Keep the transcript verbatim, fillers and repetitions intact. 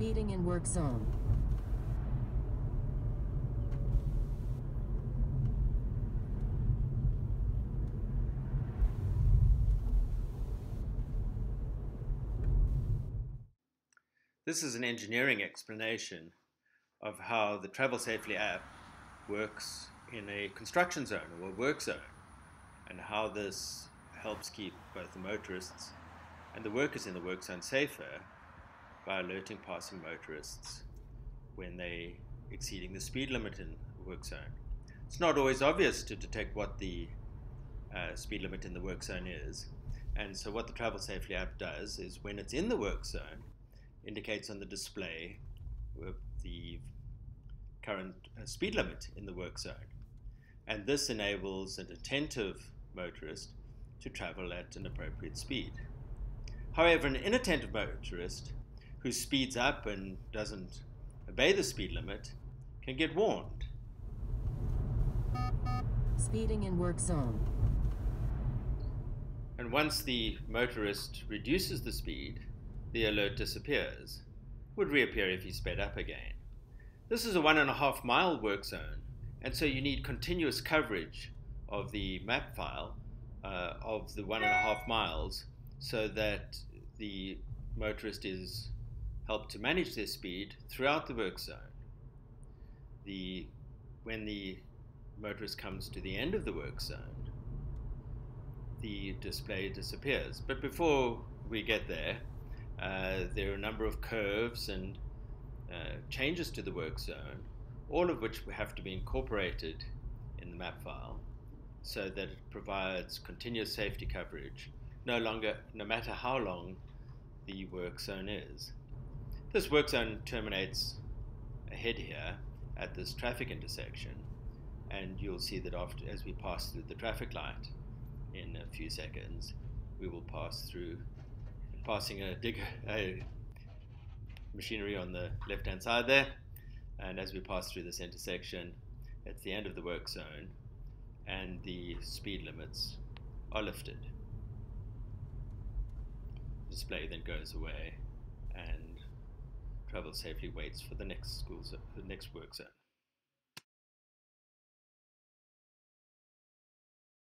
speeding in work zone. This is an engineering explanation of how the TravelSafely app works in a construction zone or a work zone, and how this helps keep both the motorists and the workers in the work zone safer by alerting passing motorists when they're exceeding the speed limit in the work zone. It's not always obvious to detect what the uh, speed limit in the work zone is, and so what the TravelSafely app does is, when it's in the work zone, indicates on the display the current speed limit in the work zone. And this enables an attentive motorist to travel at an appropriate speed. However, an inattentive motorist who speeds up and doesn't obey the speed limit can get warned. Speeding in work zone. And once the motorist reduces the speed, the alert disappears. It would reappear if he sped up again. This is a one and a half mile work zone, and so you need continuous coverage of the map file uh, of the one and a half miles so that the motorist is helped to manage their speed throughout the work zone. The, when the motorist comes to the end of the work zone, the display disappears. But before we get there, uh, there are a number of curves and uh, changes to the work zone, all of which have to be incorporated in the map file so that it provides continuous safety coverage no longer, no matter how long the work zone is. This work zone terminates ahead here at this traffic intersection, and you'll see that after, as we pass through the traffic light in a few seconds, we will pass through, passing a digger, a machinery on the left hand side there, and as we pass through this intersection, it's the end of the work zone and the speed limits are lifted. Display then goes away, and TravelSafely waits for the next school zone, the next work zone.